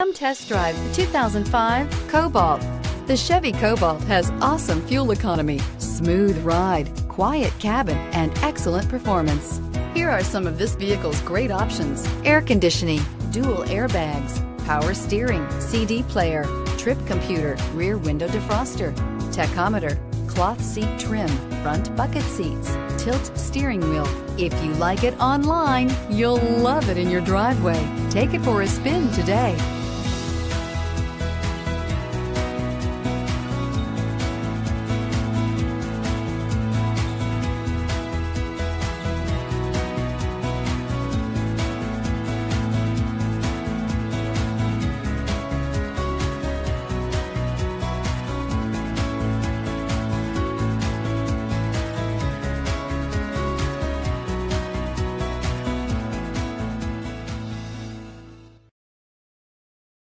Come test drive the 2005 Cobalt. The Chevy Cobalt has awesome fuel economy, smooth ride, quiet cabin, and excellent performance. Here are some of this vehicle's great options: air conditioning, dual airbags, power steering, CD player, trip computer, rear window defroster, tachometer, cloth seat trim, front bucket seats, tilt steering wheel. If you like it online, you'll love it in your driveway. Take it for a spin today.